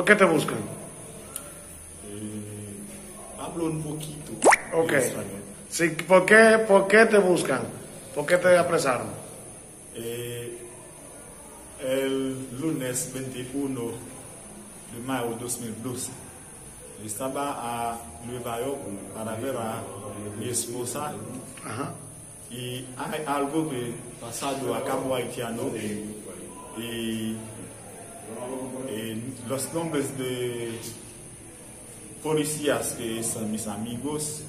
¿Por qué te buscan? Hablo un poquito. Ok. Sí, ¿por qué te buscan? ¿Por qué te apresaron? El lunes 21 de mayo de 2012, estaba a Nueva York para ver a mi esposa. Ajá. Y hay algo que pasado a Cabo Haitiano y los nombres de policías que son mis amigos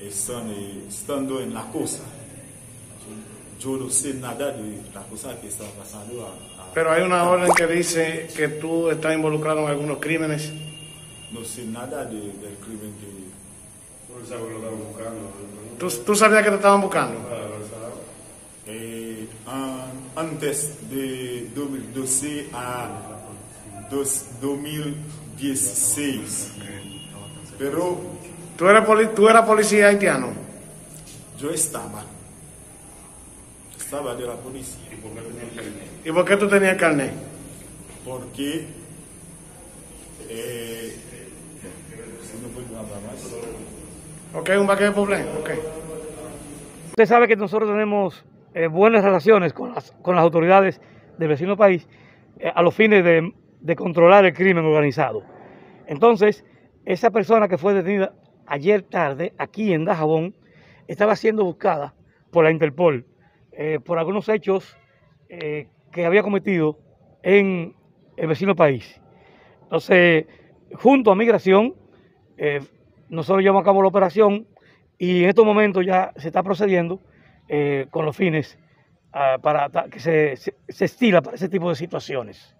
están estando en la cosa. Yo no sé nada de la cosa que está pasando. Pero hay una orden que dice que tú estás involucrado en algunos crímenes. No sé nada del crimen que... No sé lo estaban buscando. ¿Tú sabías que te estaban buscando? Antes de 2012 a 2016. Pero... ¿Tú eras policía haitiano? Yo estaba de la policía. ¿Y por qué tenía el carnet? ¿Y por qué tú tenías el carnet? Porque ok, un vaquero de problema. Okay. Usted sabe que nosotros tenemos buenas relaciones con las autoridades del vecino país a los fines de controlar el crimen organizado. Entonces, esa persona que fue detenida ayer tarde aquí en Dajabón estaba siendo buscada por la Interpol por algunos hechos que había cometido en el vecino país. Entonces, junto a Migración, nosotros llevamos a cabo la operación y en estos momentos ya se está procediendo con los fines para que se estila para ese tipo de situaciones.